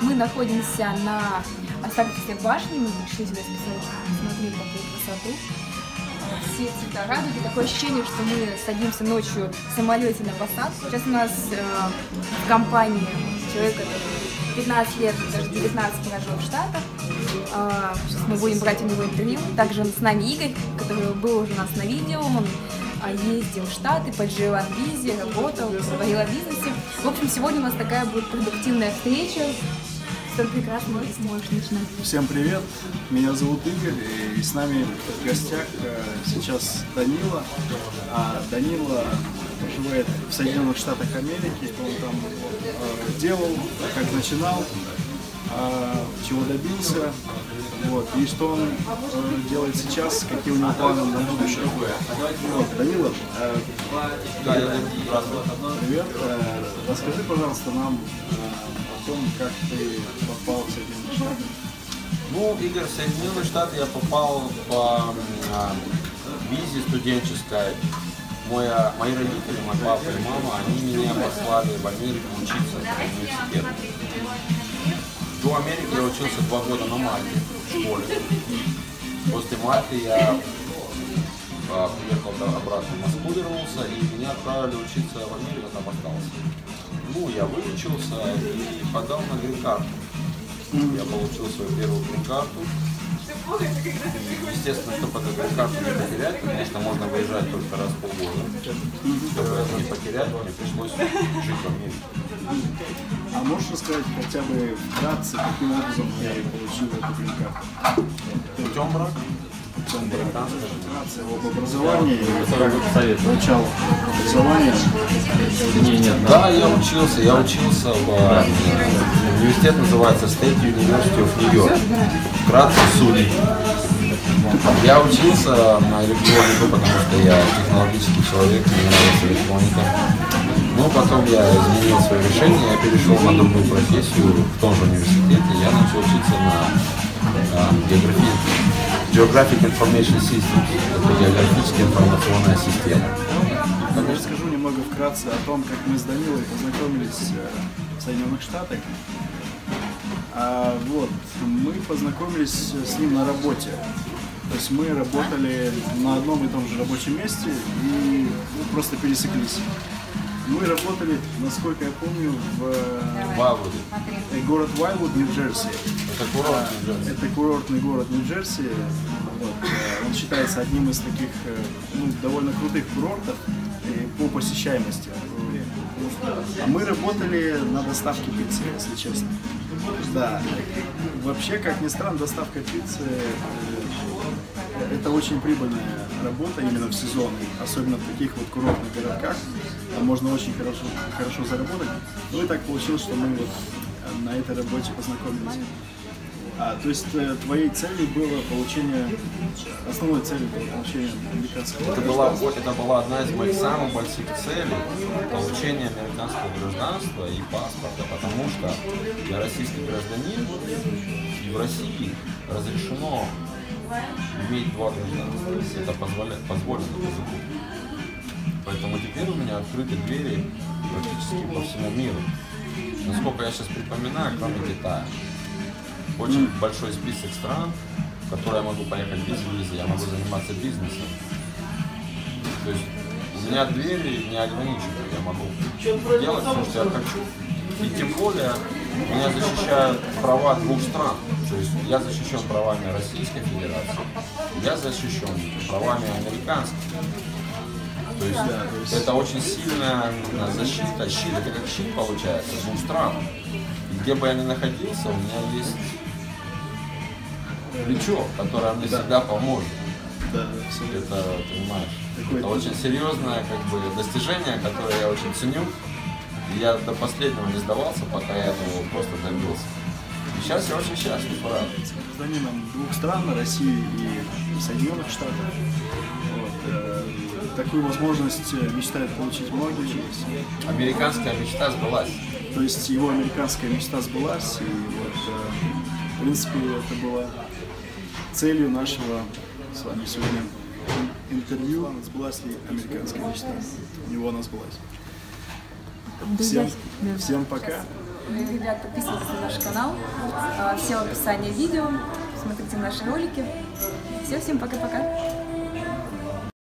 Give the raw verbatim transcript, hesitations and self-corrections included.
Мы находимся на Останкинской башне, мы пришли сюда посмотреть такую красоту. Все цвета радуги. Такое ощущение, что мы садимся ночью в самолете на посадку. Сейчас у нас э, в компании человек, который пятнадцать лет, даже девятнадцать прожил в Штатах. Э, сейчас мы будем брать у него интервью. Также с нами Игорь, который был уже у нас на видео. Он ездил в Штаты, подживал в визе, работал, говорил о бизнесе. В общем, сегодня у нас такая будет продуктивная встреча. Все прекрасно, сможешь начинать. Всем привет, меня зовут Игорь, и с нами в гостях сейчас Данила. А Данила живет в Соединенных Штатах Америки, он там делал, как начинал, чего добился. Вот. И что он э, делает сейчас, какие у него планы на будущее. Вот, Данила, э, привет. Э, расскажи, пожалуйста, нам э, о том, как ты попал в Соединенные Штаты. Ну, Игорь, в Соединенные Штаты я попал по э, визе студенческой. Моя, мои родители, мой папа и мама, они меня послали в Америку учиться в университет. До Америки я учился два года на Мальте в школе. После Мальты я а, приехал обратно в Москву, вернулся, и меня отправили учиться в Америку, там остался. Ну, я выучился и подал на грин-карту. Я получил свою первую грин-карту. Естественно, чтобы эту грин-карту не потерять, потому что можно выезжать только раз в полгода. Чтобы это не потерять, мне пришлось жить в Америке. А можешь рассказать хотя бы вкратце, каким образом я получил эту грин-карту? Путем брака. Путем брака. Вкратце об образовании. Начало образования. Не, нет. Да, я учился. Я учился в... Университет называется State University of New York. Вкратце СУЛИ. Я учился на электронику, потому что я технологический человек, мне нравится электроника. Но потом я изменил свое решение, я перешел на другую профессию в том же университете. Я начал учиться на Geographic Information Systems, это географическая информационная система. Я расскажу немного вкратце о том, как мы с Данилой познакомились в Соединенных Штатах. А вот, мы познакомились с ним на работе. То есть мы работали на одном и том же рабочем месте и просто пересеклись. Мы работали, насколько я помню, в Вайлвуде. Город Вайлвуд, Нью-Джерси. Это курорт Нью-Джерси. Это курортный город Нью-Джерси. Вот. Он считается одним из таких, ну, довольно крутых курортов по посещаемости. А мы работали на доставке пиццы, если честно. Да. Вообще, как ни странно, доставка пиццы – это очень прибыльная работа именно в сезон, особенно в таких вот курортных городках. Там можно очень хорошо, хорошо заработать. Ну и так получилось, что мы вот на этой работе познакомились. А, то есть твоей целью было получение, основной целью было получение американского гражданства? Это, это была одна из моих самых больших целей, получение американского гражданства и паспорта, потому что я российский гражданин, и в России разрешено иметь два гражданства, если это позволяет, позволено по закону. Поэтому теперь у меня открыты двери практически по всему миру. Насколько я сейчас припоминаю, кроме Китая. Очень большой список стран, в которые я могу поехать без визы, я могу заниматься бизнесом. То есть у меня двери не ограничены, я могу делать все, что я хочу. И тем более меня защищают права двух стран. То есть я защищен правами Российской Федерации, я защищен правами американских. То есть, да, то есть это очень сильная защита, щит, это как щит получается, двух стран. Где бы я ни находился, у меня есть плечо, которое мне да. всегда поможет. Да, да, это, понимаешь, это очень серьезное как бы, достижение, которое я очень ценю. И я до последнего не сдавался, пока я этого просто добился. И сейчас я очень счастлив, правда. С гражданином двух стран, России и Соединенных Штатов. Вот. Такую возможность мечтают получить многие. Американская мечта сбылась. То есть его американская мечта сбылась, и вот, в принципе, это было целью нашего с вами сегодня интервью, сбылась ли американская мечта. У него она сбылась. Всем, всем пока. Ребят, подписывайтесь на наш канал. Все в описании видео. Смотрите наши ролики. Все, всем пока-пока.